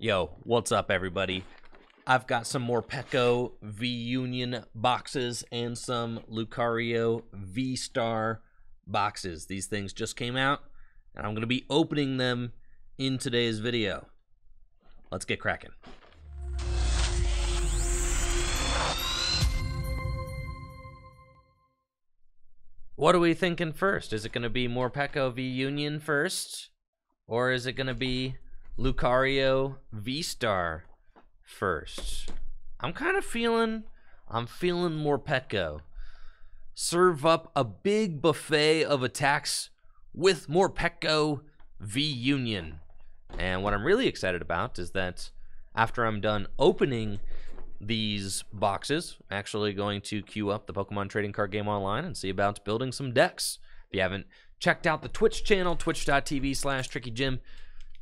Yo, what's up, everybody? I've got some Morpeko V Union boxes and some Lucario V Star boxes. These things just came out, and I'm going to be opening them in today's video. Let's get cracking. What are we thinking first? Is it going to be Morpeko V Union first, or is it going to be Lucario V Star first? I'm kind of feeling, Morpeko. Serve up a big buffet of attacks with Morpeko V Union. And what I'm really excited about is that after I'm done opening these boxes, I'm actually going to queue up the Pokemon trading card game online and see about building some decks. If you haven't checked out the Twitch channel, twitch.tv/Tricky Gym,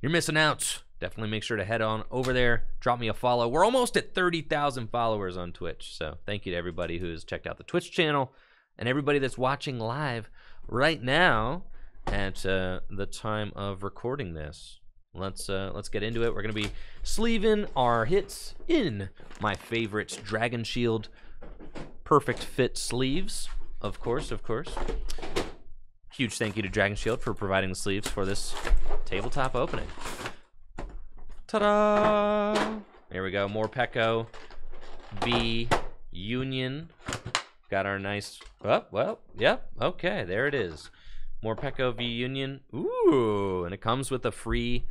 you're missing out. Definitely make sure to head on over there, drop me a follow. We're almost at 30,000 followers on Twitch, so thank you to everybody who has checked out the Twitch channel and everybody that's watching live right now at the time of recording this. Let's get into it. We're gonna be sleeving our hits in my favorite Dragon Shield perfect fit sleeves, of course. Huge thank you to Dragon Shield for providing the sleeves for this tabletop opening. Ta-da! Here we go, Morpeko V Union. Got our nice, okay, there it is. Morpeko V Union. Ooh, and it comes with a free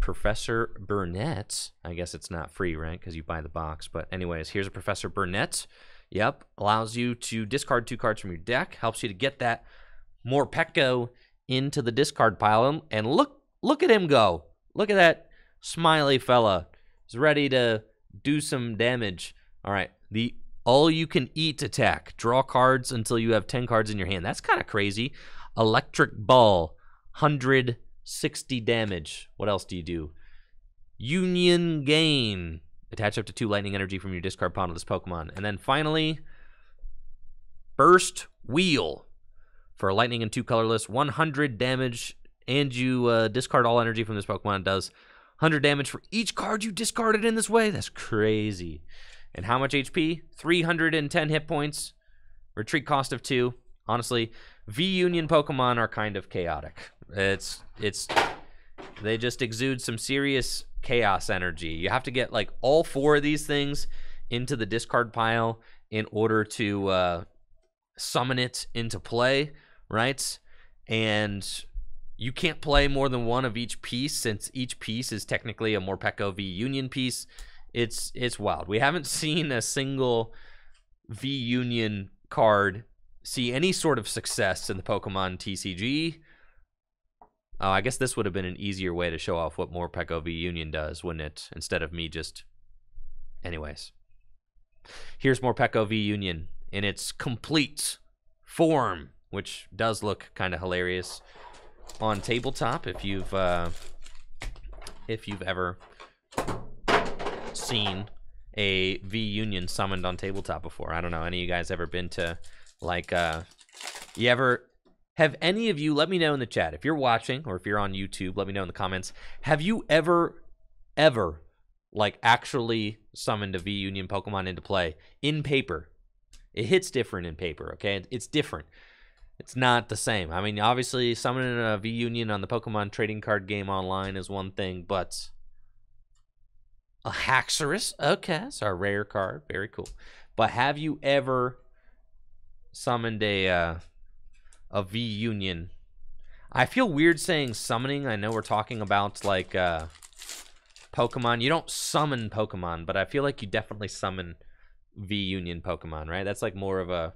Professor Burnet. I guess it's not free, right? Because you buy the box. But anyways, here's a Professor Burnet. Yep, allows you to discard 2 cards from your deck. Helps you to get that Morpeko into the discard pile. And look at him go. Look at that smiley fella. He's ready to do some damage. All right, the all-you-can-eat attack. Draw cards until you have 10 cards in your hand. That's kind of crazy. Electric Ball, 160 damage. What else do you do? Union Gain. Attach up to 2 lightning energy from your discard pile to this Pokemon. And then finally, Burst Wheel. For lightning and 2 colorless, 100 damage, and you discard all energy from this Pokemon. It does 100 damage for each card you discarded in this way. That's crazy. And how much HP? 310 hit points. Retreat cost of 2. Honestly, V Union Pokemon are kind of chaotic. They just exude some serious chaos energy. You have to get like all 4 of these things into the discard pile in order to summon it into play, right? And you can't play more than 1 of each piece, since each piece is technically a Morpeko V Union piece. It's wild. We haven't seen a single V Union card see any sort of success in the Pokemon TCG. Oh, I guess this would have been an easier way to show off what Morpeko V Union does, wouldn't it? Instead of me just... Anyways. Here's Morpeko V Union in its complete form, which does look kind of hilarious on tabletop if you've ever seen a V Union summoned on tabletop before. I don't know, any of you guys ever been to like you ever have any of you, let me know in the chat if you're watching or if you're on YouTube, let me know in the comments, have you ever like actually summoned a V Union Pokemon into play in paper? It hits different in paper, okay? It's different. It's not the same. I mean, obviously summoning a V Union on the Pokemon trading card game online is one thing, but a Haxorus, okay, that's our rare card, very cool. But have you ever summoned a V Union? I feel weird saying summoning. I know we're talking about like Pokemon. You don't summon Pokemon, but I feel like you definitely summon V Union Pokemon, right? That's like more of a,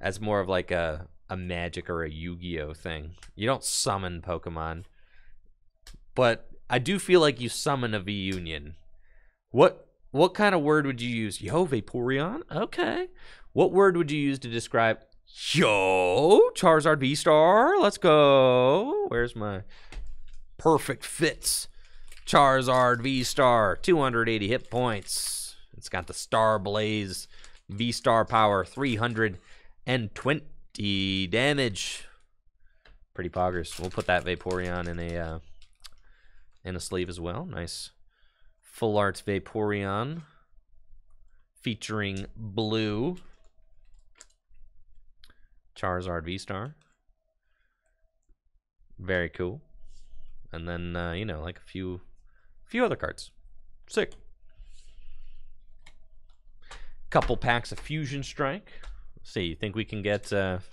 that's more of like a Magic or a Yu-Gi-Oh thing. You don't summon Pokemon, but I do feel like you summon a V Union. What kind of word would you use? Yo, Vaporeon? Okay. What word would you use to describe, yo, Charizard V-Star? Let's go. Where's my perfect fits? Charizard V-Star, 280 hit points. It's got the Star Blaze V-Star power, 320 damage. Pretty poggers. We'll put that Vaporeon in a sleeve as well. Nice Full Art Vaporeon featuring blue. Charizard V-Star. Very cool. And then, you know, like a few other cards. Sick. Couple packs of Fusion Strike. Let's see, you think we can get just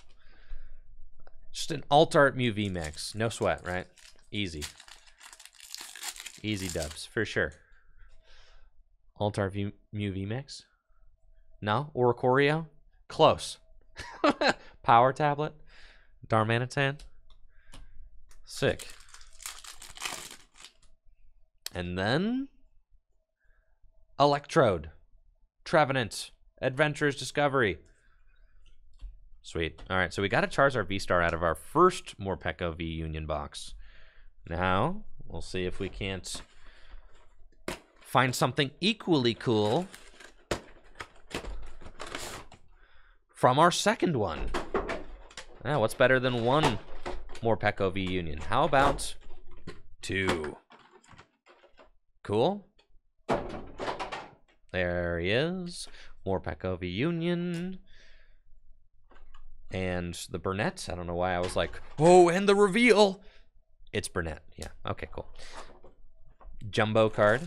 an Alt-Art Mu V Max. No sweat, right? Easy. Easy dubs, for sure. Alt-Art Mu V Max? No? Oricorio? Close. Power Tablet? Darmanitan? Sick. And then Electrode, Trevenant, Adventurer's Discovery. Sweet. All right, so we got a Charizard V-Star out of our first Morpeko V Union box. Now we'll see if we can't find something equally cool from our second one. Now, what's better than one Morpeko V Union? How about two? Cool. There he is. Morpeko V Union. And the Burnet. I don't know why I was like, oh, and the reveal. It's Burnet. Yeah. Okay, cool. Jumbo card.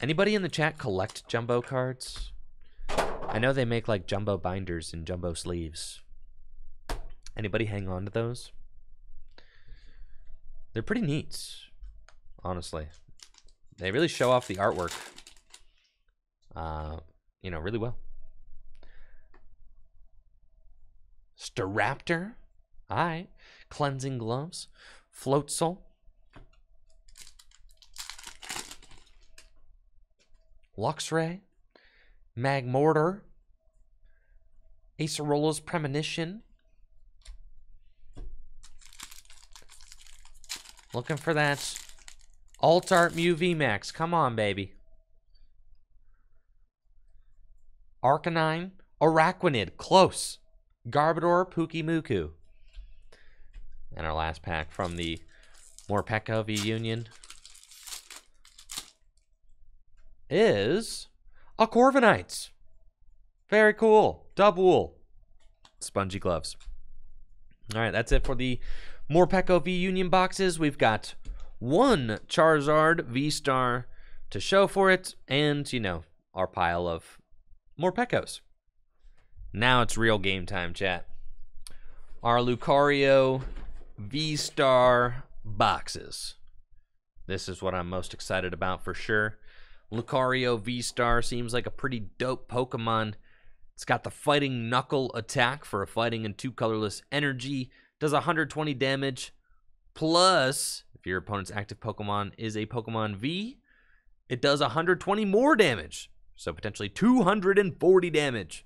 Anybody in the chat collect jumbo cards? I know they make like jumbo binders and jumbo sleeves. Anybody hang on to those? They're pretty neat, honestly. They really show off the artwork, you know, really well. Staraptor, aye. Cleansing Gloves, Floatsole, Luxray, Magmortar, Acerola's Premonition. Looking for that Alt-Art Mu V Max. Come on, baby. Arcanine. Araquanid. Close. Garbodor. Pukimuku. And our last pack from the Morpeko V Union is a Corviknight. Very cool. Double. Spongy Gloves. All right, that's it for the Morpeko V Union boxes. We've got one Charizard V-Star to show for it, and, you know, our pile of Morpekos. Now it's real game time, chat. Our Lucario V-Star boxes. This is what I'm most excited about for sure. Lucario V-Star seems like a pretty dope Pokemon. It's got the Fighting Knuckle attack for a fighting and two colorless energy. Does 120 damage, plus your opponent's active Pokemon is a Pokemon V, it does 120 more damage, so potentially 240 damage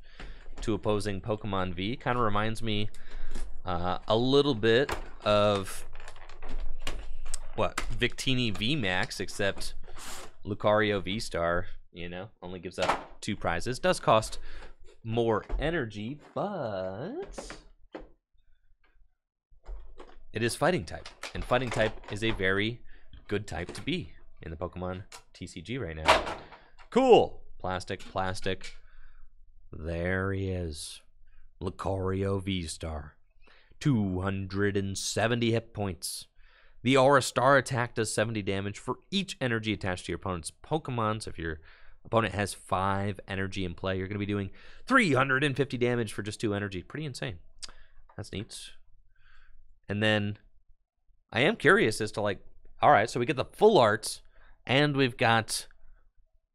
to opposing Pokemon V. Kind of reminds me a little bit of what Victini VMAX, except Lucario V-Star. You know, only gives up 2 prizes, does cost more energy, but it is fighting type, and fighting type is a very good type to be in the Pokemon TCG right now. Cool. Plastic, plastic. There he is. Lucario V-Star. 270 hit points. The Aura Star attack does 70 damage for each energy attached to your opponent's Pokemon. So if your opponent has 5 energy in play, you're going to be doing 350 damage for just 2 energy. Pretty insane. That's neat. And then I am curious as to, like, all right, so we get the full arts, and we've got,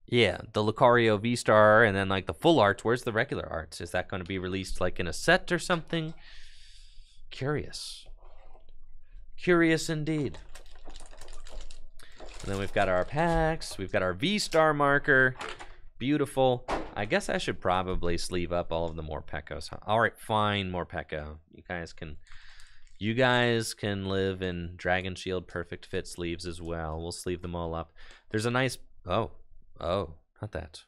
yeah, the Lucario V-Star, and then, like, the full arts. Where's the regular arts? Is that going to be released, like, in a set or something? Curious. Curious indeed. And then we've got our packs. We've got our V-Star marker. Beautiful. I guess I should probably sleeve up all of the Morpekos. All right, fine, Morpeko. You guys can live in Dragon Shield Perfect Fit sleeves as well. We'll sleeve them all up. There's a nice... Oh, not that.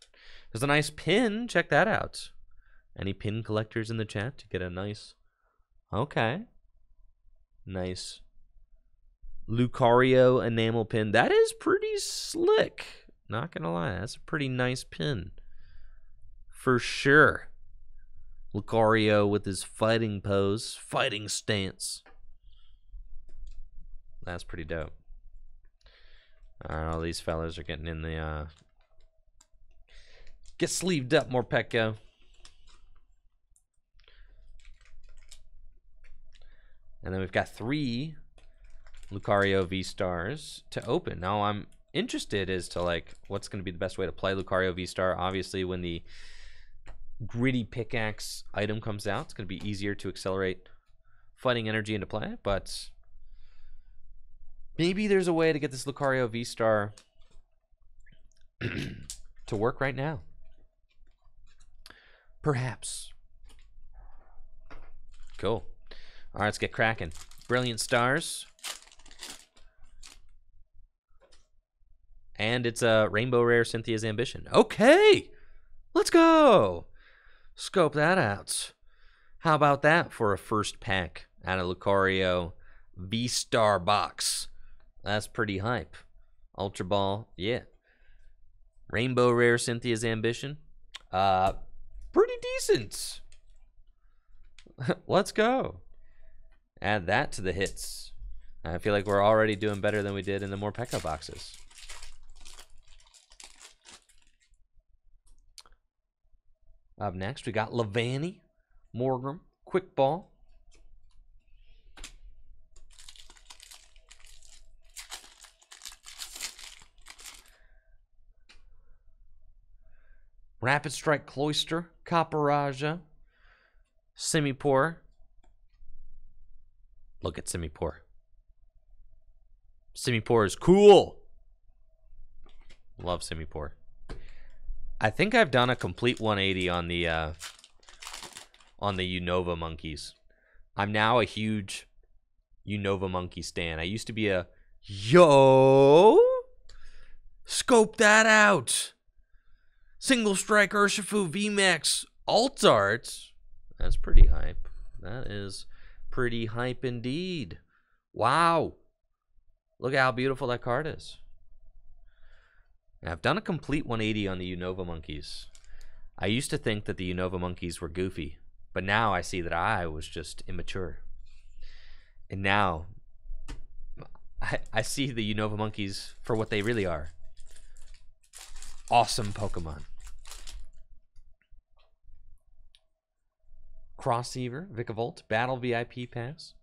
There's a nice pin. Check that out. Any pin collectors in the chat to get a nice... Okay. Nice Lucario enamel pin. That is pretty slick. Not gonna lie, that's a pretty nice pin. For sure. Lucario with his fighting pose, fighting stance. That's pretty dope. Alright, all these fellas are getting in the get sleeved up, Morpeko. And then we've got 3 Lucario V-Stars to open. Now I'm interested as to like what's going to be the best way to play Lucario V-Star. Obviously when the gritty pickaxe item comes out, it's going to be easier to accelerate fighting energy into play, but maybe there's a way to get this Lucario V-Star to work right now. Perhaps. Cool. All right, let's get cracking. Brilliant stars. And it's a Rainbow Rare Cynthia's Ambition. Okay, let's go. Scope that out. How about that for a first pack out of Lucario V-Star box? That's pretty hype. Ultra Ball, yeah. Rainbow Rare Cynthia's Ambition. Pretty decent. Let's go. Add that to the hits. I feel like we're already doing better than we did in the Morpeko boxes. Up next, we got Lavanny, Morgrem, Quick Ball. Rapid Strike Cloyster, Copperaja, Semipore. Look at Semipore. Semipore is cool. Love Semipore. I think I've done a complete 180 on the Unova Monkeys. I'm now a huge Unova Monkey stan. I used to be a yo. Scope that out. Single Strike Urshifu VMAX Altart. That's pretty hype. That is pretty hype indeed. Wow. Look at how beautiful that card is. Now, I've done a complete 180 on the Unova Monkeys. I used to think that the Unova Monkeys were goofy, but now I see that I was just immature. And now I see the Unova Monkeys for what they really are. Awesome Pokemon. Crosshaver, Vikavolt, Battle VIP Pass.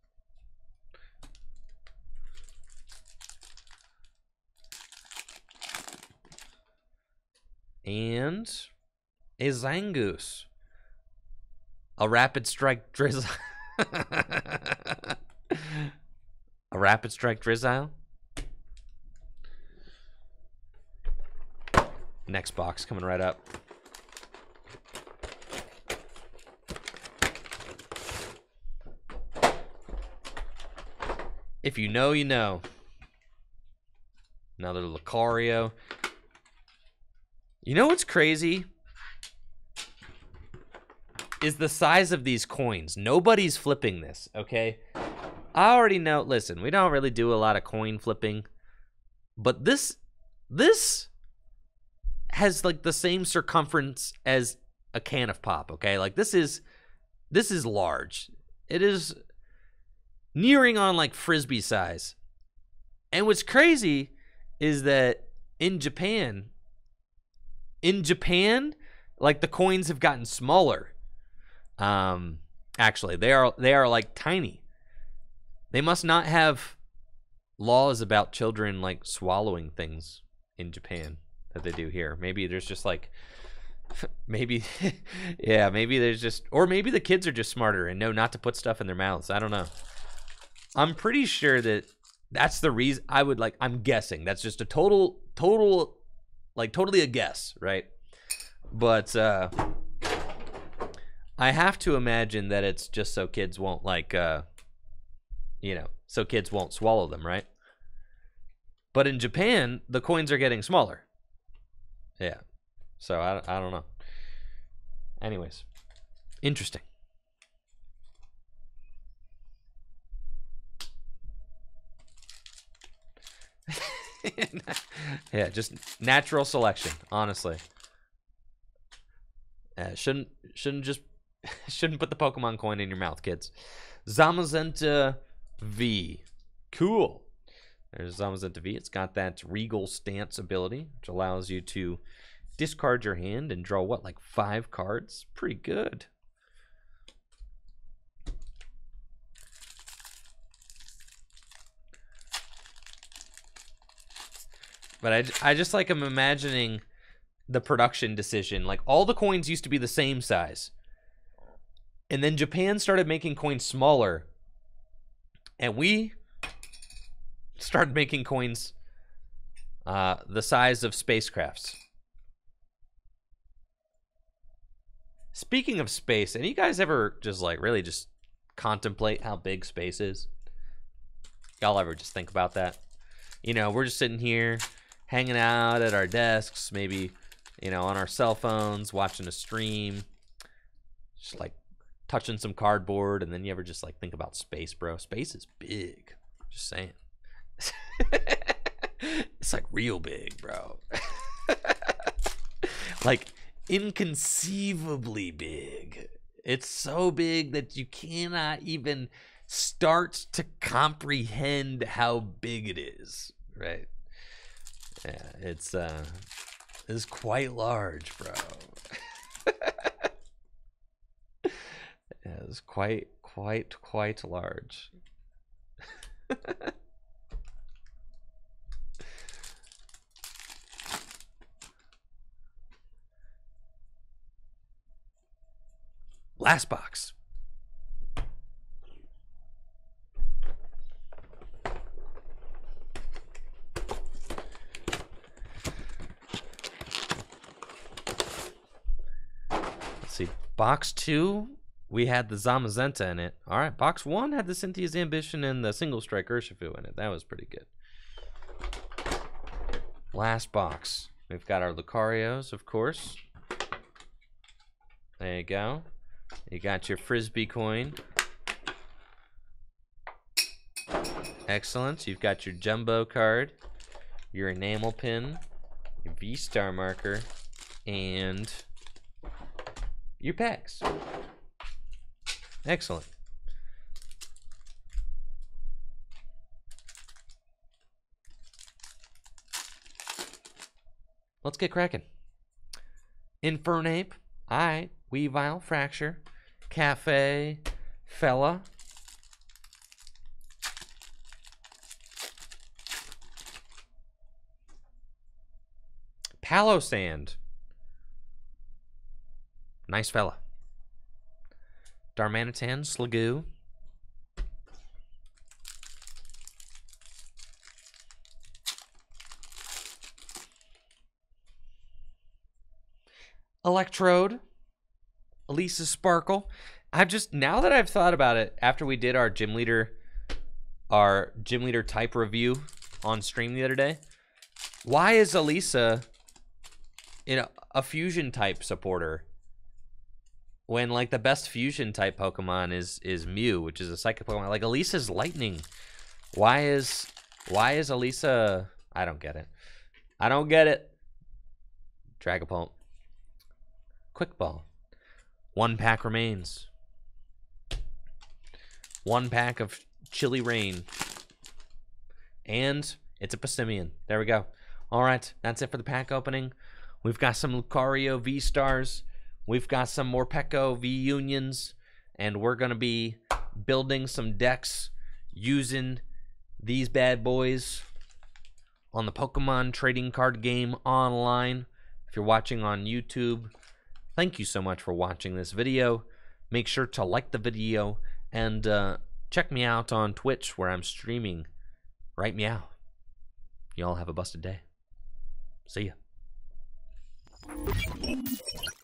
And a Zangoose. A Rapid Strike Drizzle. A Rapid Strike Drizzle. Next box coming right up. If you know, you know. Another Lucario. You know what's crazy? Is the size of these coins. Nobody's flipping this, okay? I already know. Listen, we don't really do a lot of coin flipping. But this has like the same circumference as a can of pop, okay? Like this is large. It is nearing on like Frisbee size. And what's crazy is that in Japan, like the coins have gotten smaller. Actually, they are like tiny. They must not have laws about children like swallowing things in Japan that they do here. Maybe there's just like, maybe, yeah, maybe there's just, or maybe the kids are just smarter and know not to put stuff in their mouths. I don't know. I'm pretty sure that that's the reason. I would like, I'm guessing that's just a total. Like, totally a guess, right? But I have to imagine that it's just so kids won't, like, you know, so kids won't swallow them, right? But in Japan, the coins are getting smaller. Yeah. So, I don't know. Anyways. Interesting. Yeah, just natural selection, honestly. Shouldn't put the Pokemon coin in your mouth, kids. Zamazenta V. Cool. There's Zamazenta V. It's got that Regal Stance ability, which allows you to discard your hand and draw, what, like 5 cards? Pretty good. But I just like, I'm imagining the production decision. Like, all the coins used to be the same size. And then Japan started making coins smaller. And we started making coins the size of spacecrafts. Speaking of space, any guys ever just like really just contemplate how big space is? Y'all ever just think about that? You know, we're just sitting here hanging out at our desks, maybe, you know, on our cell phones, watching a stream, just like touching some cardboard, and then you ever just like think about space, bro? Space is big. Just saying. It's like real big, bro. Like inconceivably big. It's so big that you cannot even start to comprehend how big it is, right? Yeah, it's quite large, bro. Yeah, it's quite large. Last box. Let's see. Box 2, we had the Zamazenta in it. All right. Box 1 had the Cynthia's Ambition and the Single Strike Urshifu in it. That was pretty good. Last box. We've got our Lucarios, of course. There you go. You got your Frisbee coin. Excellent. You've got your Jumbo card, your enamel pin, your V-Star marker, and your packs. Excellent. Let's get cracking. Infernape, Eye, Weavile, Fracture, Cafe, Fella, Palosand, nice fella, Darmanitan, Sligoo, Electrode, Elisa Sparkle. I've just, now that I've thought about it, after we did our gym leader type review on stream the other day, why is Elisa, you know, a fusion type supporter when like the best fusion type Pokemon is Mew, which is a psychic Pokemon? Like, Elisa's lightning. Why is Elisa? I don't get it. I don't get it. Dragapult. Quick Ball. 1 pack remains. 1 pack of Chilly Rain. And it's a Passimian. There we go. All right, that's it for the pack opening. We've got some Lucario V-Stars. We've got some Morpeko V Unions. And we're going to be building some decks using these bad boys on the Pokemon trading card game online. If you're watching on YouTube, thank you so much for watching this video. Make sure to like the video and check me out on Twitch where I'm streaming right meow. Y'all have a busted day. See ya.